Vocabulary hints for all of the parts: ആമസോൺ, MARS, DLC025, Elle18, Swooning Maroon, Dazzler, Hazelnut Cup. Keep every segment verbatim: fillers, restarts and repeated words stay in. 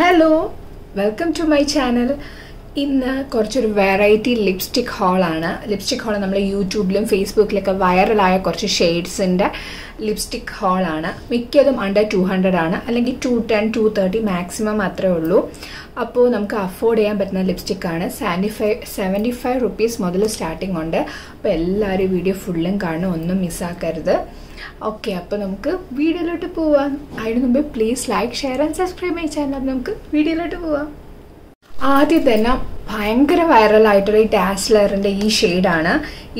Hello welcome to my channel ഇന്ന് കുറച്ചൊരു variety lipstick ഹോളാണ് ലിപ്സ്റ്റിക് ഹോൾ നമ്മൾ യൂട്യൂബിലും ഫേസ്ബുക്കിലൊക്കെ വൈറലായ കുറച്ച് ഷെയ്ഡ്സിൻ്റെ ലിപ്സ്റ്റിക് ഹോളാണ് മിക്കതും അണ്ടർ ടു ഹൺഡ്രഡ് ആണ് അല്ലെങ്കിൽ two ten two thirty maximum മാത്രമേ ഉള്ളൂ അപ്പോൾ നമുക്ക് അഫോർഡ് ചെയ്യാൻ പറ്റുന്ന ലിപ്സ്റ്റിക്കാണ് seventy five seventy five rupees മുതൽ സ്റ്റാർട്ടിംഗ് ഉണ്ട് അപ്പോൾ എല്ലാവരും വീഡിയോ ഫുള്ളും കാണണം ഒന്നും മിസ്സാക്കരുത് ഓക്കെ അപ്പോൾ നമുക്ക് വീഡിയോയിലോട്ട് പോവാം അതിന് മുമ്പ് please like share and subscribe my channel അപ്പോൾ നമുക്ക് വീഡിയോയിലോട്ട് പോവാം ആദ്യം തന്നെ ഭയങ്കര വൈറലായിട്ടുള്ള ഈ ഡാസ്ലറിൻ്റെ ഈ ഷെയ്ഡാണ്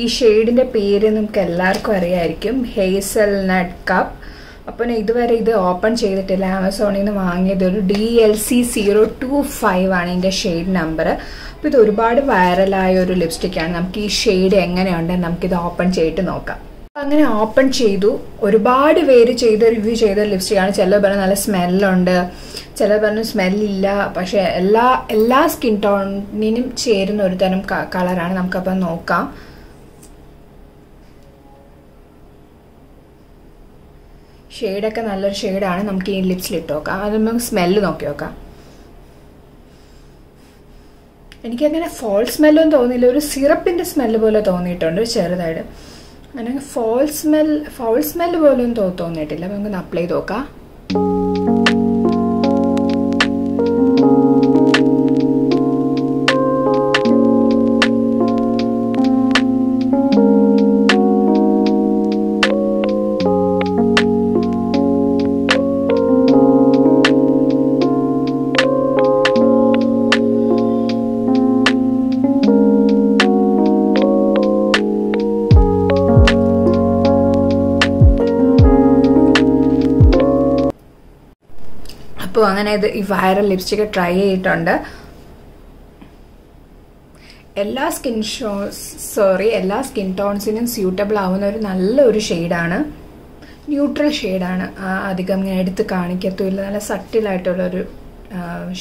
ഈ ഷെയ്ഡിൻ്റെ പേര് നമുക്ക് എല്ലാവർക്കും അറിയാമായിരിക്കും ഹേസൽനട്ട് കപ്പ് അപ്പം ഇതുവരെ ഇത് ഓപ്പൺ ചെയ്തിട്ടില്ല ആമസോണിൽ നിന്ന് വാങ്ങിയത് ഒരു D L C zero two five ആണ് ഇതിൻ്റെ ഷെയ്ഡ് നമ്പർ അപ്പോൾ ഇത് ഒരുപാട് വൈറലായ ഒരു ലിപ്സ്റ്റിക്കാണ് നമുക്ക് ഈ ഷെയ്ഡ് എങ്ങനെയുണ്ടെന്ന് നമുക്കിത് ഓപ്പൺ ചെയ്തിട്ട് നോക്കാം അങ്ങനെ ഓപ്പൺ ചെയ്തു ഒരുപാട് പേര് ചെയ്ത് റിവ്യൂ ചെയ്ത ലിപ്സ്റ്റിക്കാണ് ചിലർ പറഞ്ഞാൽ നല്ല സ്മെല്ലുണ്ട് ചിലർ പറഞ്ഞു സ്മെല്ലില്ല പക്ഷേ എല്ലാ എല്ലാ സ്കിൻ ടോണിനും ചേരുന്ന ഒരു തരം കളറാണ് നമുക്കപ്പം നോക്കാം ഷെയ്ഡൊക്കെ നല്ലൊരു ഷെയ്ഡാണ് നമുക്ക് ഈ ലിപ്സിലിട്ട് നോക്കാം അത് നമുക്ക് സ്മെല്ല് നോക്കി നോക്കാം എനിക്കങ്ങനെ ഫോൾ സ്മെല്ലൊന്നും തോന്നിയില്ല ഒരു സിറപ്പിൻ്റെ സ്മെല്ല് പോലെ തോന്നിയിട്ടുണ്ട് ചെറുതായിട്ട് അങ്ങനെ ഫോൾ സ്മെൽ ഫോൾ സ്മെല്ല് പോലും തോ തോന്നിയിട്ടില്ല അപ്പം നമുക്കൊന്ന് അപ്ലൈ ചെയ്ത് നോക്കാം അങ്ങനെ ഇത് ഈ വൈറൽ ലിപ്സ്റ്റിക്ക് ട്രൈ ചെയ്തിട്ടുണ്ട് എല്ലാ സ്കിൻ ഷോ സോറി എല്ലാ സ്കിൻ ടോൺസിനും സ്യൂട്ടബിൾ ആവുന്ന ഒരു നല്ലൊരു ഷെയ്ഡാണ് ന്യൂട്രൽ ഷെയ്ഡാണ് അധികം ഞാൻ എടുത്ത് കാണിക്കത്തുമില്ല നല്ല സട്ടിലായിട്ടുള്ളൊരു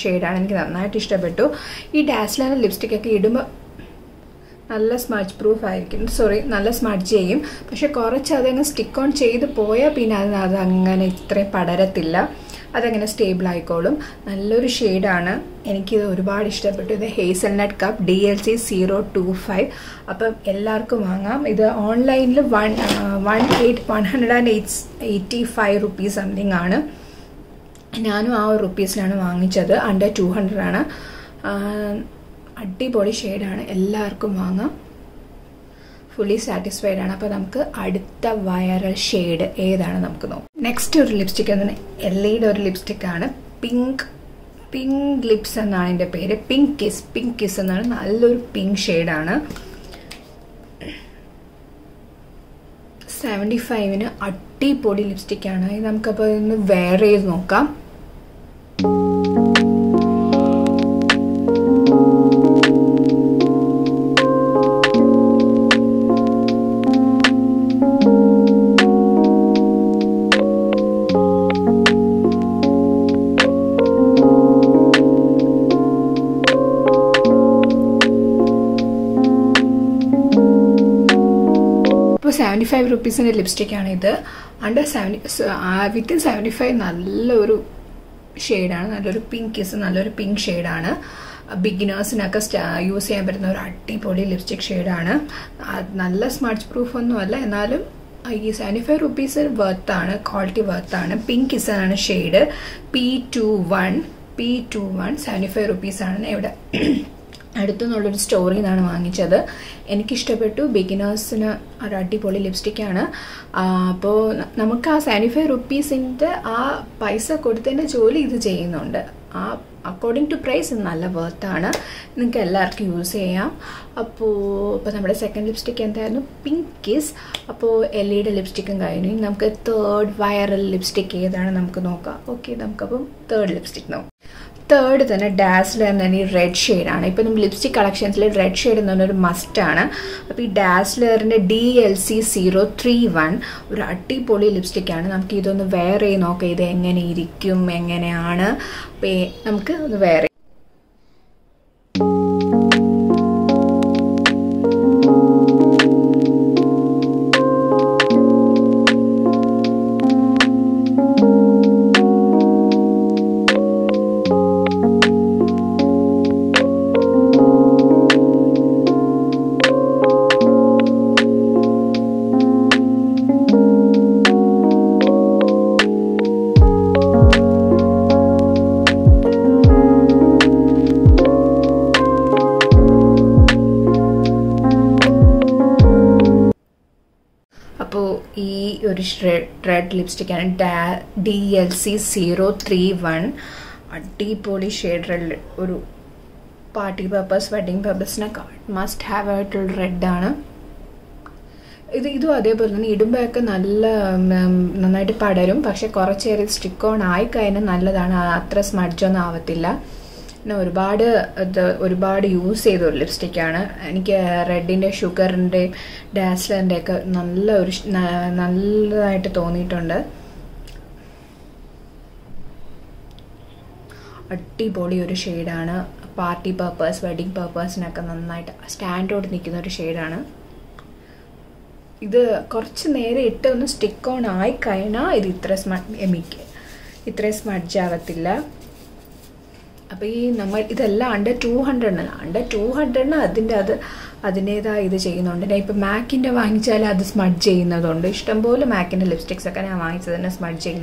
ഷെയ്ഡാണ് എനിക്ക് നന്നായിട്ട് ഇഷ്ടപ്പെട്ടു ഈ ഡാസ്ലർ ലിപ്സ്റ്റിക്കൊക്കെ ഇടുമ്പോൾ നല്ല സ്മച്ച് പ്രൂഫ് ആയിരിക്കും സോറി നല്ല സ്മച്ച് ചെയ്യും പക്ഷെ കുറച്ച് അതങ്ങ് സ്റ്റിക്ക് ഓൺ ചെയ്ത് പോയാൽ പിന്നെ അത് അതങ്ങനെ ഇത്രയും പടരത്തില്ല അതങ്ങനെ സ്റ്റേബിൾ ആയിക്കോളും നല്ലൊരു ഷെയ്ഡാണ് എനിക്കിത് ഒരുപാട് ഇഷ്ടപ്പെട്ടു ഇത് hazelnut cup D L C zero two five അപ്പം എല്ലാവർക്കും വാങ്ങാം ഇത് ഓൺലൈനിൽ one one eight one hundred and eight eighty five rupees something ആണ് ഞാനും ആ ഒരു റുപ്പീസിലാണ് വാങ്ങിച്ചത് അണ്ടർ ടു ഹൺഡ്രഡ് ആണ് അടിപൊളി ഷെയ്ഡാണ് എല്ലാവർക്കും വാങ്ങാം ഫുള്ളി സാറ്റിസ്ഫൈഡ് ആണ് അപ്പോൾ നമുക്ക് അടുത്ത വൈറൽ ഷെയ്ഡ് ഏതാണ് നമുക്ക് നോക്കാം നെക്സ്റ്റ് ഒരു ലിപ്സ്റ്റിക് എന്ന് എല്ലയുടെ ഒരു ലിപ്സ്റ്റിക്കാണ് പിങ്ക് പിങ്ക് ലിപ്സ് എന്നാണ് എൻ്റെ പേര് പിങ്ക് കിസ് പിങ്ക് കിസ് എന്നാണ് നല്ലൊരു പിങ്ക് ഷെയ്ഡാണ് സെവൻറ്റി ഫൈവിന് അടിപൊളി ലിപ്സ്റ്റിക്കാണ് ഇത് നമുക്കപ്പോൾ ഇന്ന് വെയർ ചെയ്ത് നോക്കാം സെവൻറ്റി ഫൈവ് റുപ്പീസിൻ്റെ ലിപ്സ്റ്റിക്കാണിത് under seventy within seventy five നല്ലൊരു ഷെയ്ഡാണ് നല്ലൊരു പിങ്ക് കിസ് നല്ലൊരു പിങ്ക് ഷെയ്ഡാണ് ബിഗിനേഴ്സിനൊക്കെ യൂസ് ചെയ്യാൻ പറ്റുന്ന ഒരു അടിപൊളി ലിപ്സ്റ്റിക് ഷെയ്ഡാണ് നല്ല സ്മച്ച് പ്രൂഫൊന്നുമല്ല എന്നാലും ഈ സെവൻറ്റി ഫൈവ് റുപ്പീസ് വർത്താണ് ക്വാളിറ്റി വർത്താണ് പിങ്ക് കിസ് ആണ് shade P two one P two one seventy five റുപ്പീസാണ് ഇവിടെ അടുത്തുനിന്നുള്ളൊരു സ്റ്റോറിൽ നിന്നാണ് വാങ്ങിച്ചത് എനിക്കിഷ്ടപ്പെട്ടു ബിഗിനേഴ്സിന് ഒരു അടിപൊളി ലിപ്സ്റ്റിക്കാണ് അപ്പോൾ നമുക്ക് ആ സെവൻറ്റി ഫൈവ് റുപ്പീസിൻ്റെ ആ പൈസ കൊടുത്തതിൻ്റെ ജോലി ഇത് ചെയ്യുന്നുണ്ട് ആ അക്കോർഡിംഗ് ടു പ്രൈസ് നല്ല വർത്താണ് നിങ്ങൾക്ക് എല്ലാവർക്കും യൂസ് ചെയ്യാം അപ്പോൾ ഇപ്പോൾ നമ്മുടെ സെക്കൻഡ് ലിപ്സ്റ്റിക്ക് എന്തായിരുന്നു പിങ്ക് കിസ് അപ്പോൾ എല്ലയുടെ ലിപ്സ്റ്റിക്കും കഴിഞ്ഞു നമുക്ക് തേർഡ് വൈറൽ ലിപ്സ്റ്റിക്ക് ഏതാണ് നമുക്ക് നോക്കാം ഓക്കെ നമുക്കപ്പം തേർഡ് ലിപ്സ്റ്റിക്ക് നോക്കാം തേർഡ് തന്നെ ഡാസ്ലർ എന്ന് തന്നെ ഈ റെഡ് ഷെയ്ഡാണ് ഇപ്പോൾ നമ്മൾ ലിപ്സ്റ്റിക് കളക്ഷൻസിൽ റെഡ് ഷെയ്ഡ് എന്ന് പറഞ്ഞൊരു മസ്റ്റാണ് അപ്പോൾ ഈ ഡാസ്ലറിൻ്റെ D L C zero three one ഒരു അടിപൊളി ലിപ്സ്റ്റിക്കാണ് നമുക്ക് ഇതൊന്ന് വെയർ ചെയ്ത് നോക്കാം ഇത് എങ്ങനെ ഇരിക്കും എങ്ങനെയാണ് അപ്പോൾ നമുക്ക് ഒന്ന് വെയർ ചെയ്യാം Purish Red, red Lipstick and D L C zero three one. Deep Body Shade Red. Party purpose, wedding purpose. Must have a little red. This is the I have used a lipstick. I have red and sugar and Dazzler and I have used a shade party purpose, wedding purpose. I have stand out a shade. This is stick on eye. This is under two hundred. Under two hundred, that is the MAC in the Wang Chala, the smart chain, the Stambola MAC in the lipsticks, a kind of smart chain,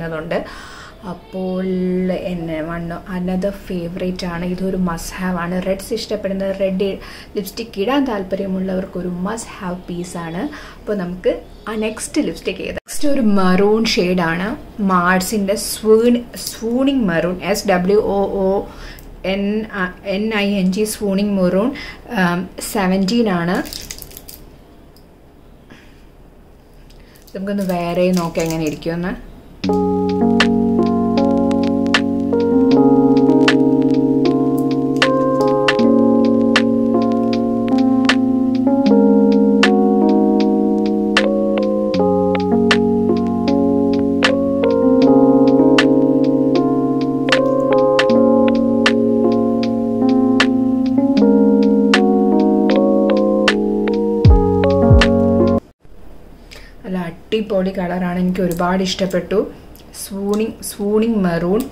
another favorite, another must have, and a red sister, and a red lipstick, kid and alperimulla, must have piece, and a next lipstick. Next is maroon shade, MARS in the Swooning Maroon, S W O O. N uh, N I N G Swooning Maroon um, seventeen ana. So we can wear it. No, can you hear me? Body color and a bad istapetto, swooning, swooning maroon.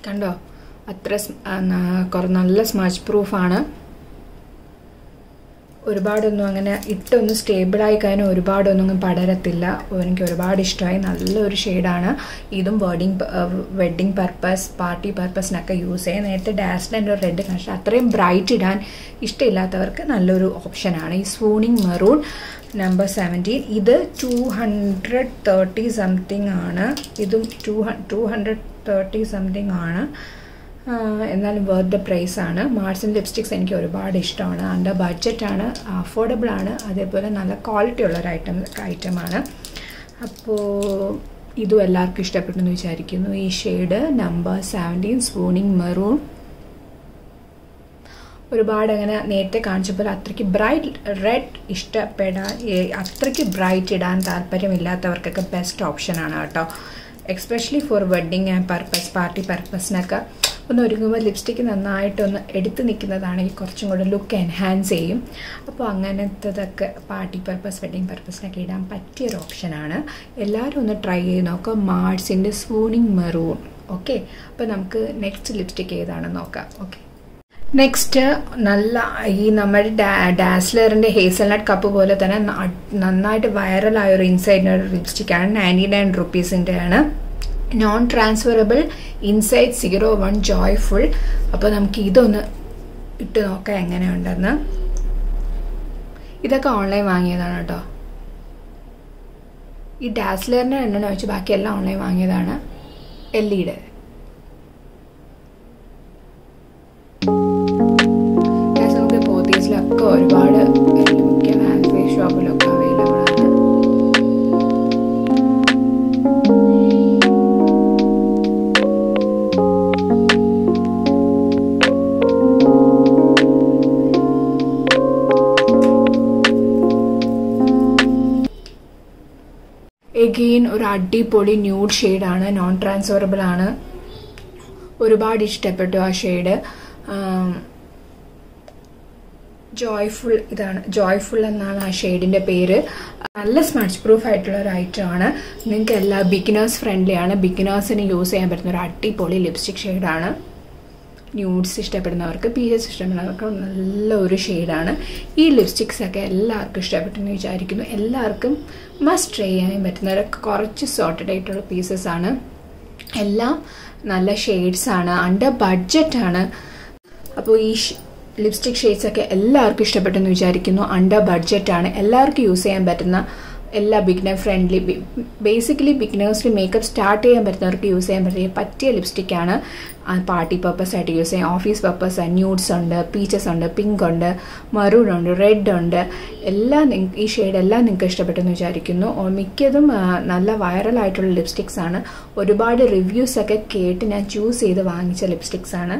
Kanda athras and cornalus match proof anna. Urbad and it on the stable eye kind of urbad on padaratilla, or in Kurbadish train, a little shade anna, either wedding, wedding purpose, party purpose, naka use, and at the dazzle and red cashatrim brighted and istella turkan, a little option anna, swooning maroon. Number seventeen. Either two hundred thirty something ana. Either two hundred thirty something ana. And then worth the price ana. MARS and lipsticks and kore bad ishtana. Under budget ana, affordable ana. Adepole nalla quality ola item item ana. Appo idu ellarku ishtapettu vicharikkunu ee shade number seventeen Swooning Maroon. Bright red is the best option, especially for wedding and purpose, party purpose. Lipstick in the night on the look enhance party purpose, wedding purpose, option. Try MARS in the Swooning Maroon. Okay, next lipstick. Okay. Next, nalla ee nammade Dazzler and Hazelnut Cup pole thana nannayittu viral aayor inside lipstick aanu ninety-nine rupees inde aanu non transferable inside zero one joyful appo namukku idonu ittu nokka engane undanna idakka online vaangiyadana ട്ടോ ee Dazzler ne enna vechu baaki ella online vaangiyadana L E D again or adipodi nude shade ana non transferable ana ഒരുപാട് ഇഷ്ടപ്പെട്ടു ആ shade joyful idana joyful എന്നാണ് ആ ഷേഡിന്റെ പേര് നല്ല smudge proof ആയിട്ടുള്ള ഒരു ഐറ്റം ആണ് നിങ്ങൾക്ക് എല്ലാ ബിഗിനേഴ്സ് ഫ്രണ്ട്ലി ആണ് ബിഗിനേഴ്സിന് യൂസ് ചെയ്യാൻ പറ്റുന്ന ഒരു അടിപൊളി ലിപ്സ്റ്റിക് ഷേഡ് ആണ് ന്യൂഡ്സ് ഇഷ്ടപ്പെടുന്നവർക്ക് പീച്ചസ് ഇഷ്ടപ്പെടുന്നവർക്ക് നല്ല ഒരു ഷേഡ് ആണ് ഈ ലിപ്സ്റ്റിക്സ് ഒക്കെ എല്ലാവർക്കും ഇഷ്ടപ്പെട്ടെന്ന് വിചാരിക്കുന്നു എല്ലാവർക്കും മസ്റ്റ് ട്രൈ ചെയ്യാൻ പറ്റുന്ന ഒരു കുറച്ച് സോർട്ടഡ് ആയിട്ടുള്ള പീസസ് ആണ് എല്ലാം നല്ല ഷേഡ്സ് ആണ് അണ്ടർ ബഡ്ജറ്റ് ആണ് അപ്പോൾ ഈ lipstick shades are all under budget and all use എല്ലാ ബിഗിനർ ഫ്രണ്ട്ലി ബേസിക്കലി ബിഗിനേഴ്സിന് മേക്കപ്പ് സ്റ്റാർട്ട് ചെയ്യാൻ പറ്റുന്നവർക്ക് യൂസ് ചെയ്യാൻ പറ്റിയ പറ്റിയ ലിപ്സ്റ്റിക്കാണ്. പാർട്ടി പർപ്പസ് ആയിട്ട് യൂസ് ചെയ്യാം, ഓഫീസ് പർപ്പസ്, ന്യൂഡ്സ് ഉണ്ട്, പീച്ചസ് ഉണ്ട്, പിങ്ക് ഉണ്ട്, മറൂൺ ഉണ്ട്, റെഡ് ഉണ്ട്, എല്ലാം നിങ്ങൾക്ക് ഈ ഷെയ്ഡ് എല്ലാം നിങ്ങൾക്ക് ഇഷ്ടപ്പെട്ടെന്ന് വിചാരിക്കുന്നു. മിക്കതും നല്ല വൈറലായിട്ടുള്ള ലിപ്സ്റ്റിക്സ് ആണ്, ഒരുപാട് റിവ്യൂസൊക്കെ കേട്ട് ഞാൻ ചൂസ് ചെയ്ത് വാങ്ങിച്ച ലിപ്സ്റ്റിക്സ് ആണ്.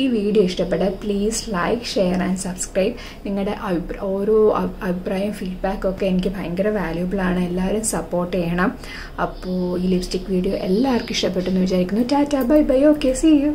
ഈ വീഡിയോ ഇഷ്ടപ്പെട്ടാൽ please like, share and subscribe. നിങ്ങളുടെ അഭിപ്രായം, ഓരോ അഭിപ്രായം, ഫീഡ്ബാക്കൊക്കെ എനിക്ക് ഭയങ്കര വാല്യൂബിളാണ്. എല്ലാവരും സപ്പോർട്ട് ചെയ്യണം. അപ്പോൾ ഈ ലിപ്സ്റ്റിക് വീഡിയോ എല്ലാവർക്കും ഇഷ്ടപ്പെട്ടെന്ന് വിചാരിക്കുന്നു. Tata, bye bye, okay, see U.